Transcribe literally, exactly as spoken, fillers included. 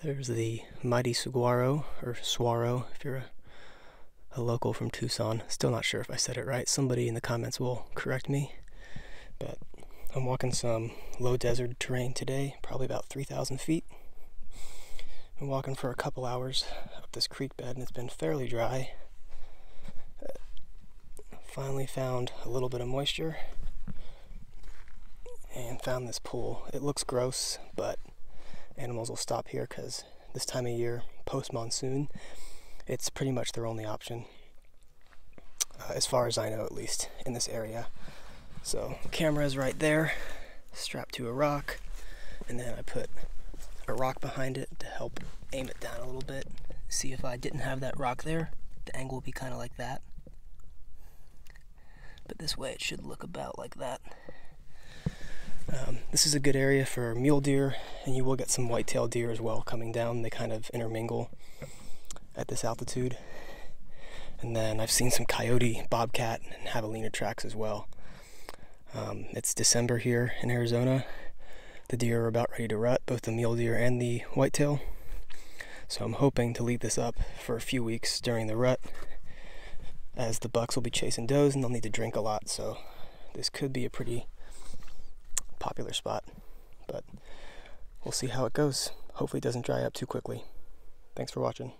There's the mighty saguaro, or saguaro, if you're a, a local from Tucson. Still not sure if I said it right. Somebody in the comments will correct me. But I'm walking some low desert terrain today, probably about three thousand feet. I'm walking for a couple hours up this creek bed, and it's been fairly dry. Finally found a little bit of moisture and found this pool. It looks gross, but animals will stop here because this time of year, post-monsoon, it's pretty much their only option, uh, as far as I know, at least in this area. So camera is right there, strapped to a rock, and then I put a rock behind it to help aim it down a little bit. See, if I didn't have that rock there, the angle would be kind of like that, but this way it should look about like that. Um, this is a good area for mule deer, and you will get some white-tailed deer as well coming down. They kind of intermingle at this altitude. And then I've seen some coyote, bobcat, and javelina tracks as well. Um, it's December here in Arizona. The deer are about ready to rut, both the mule deer and the whitetail. So I'm hoping to leave this up for a few weeks during the rut, as the bucks will be chasing does and they'll need to drink a lot. So this could be a pretty popular spot, but we'll see how it goes. Hopefully it doesn't dry up too quickly. Thanks for watching.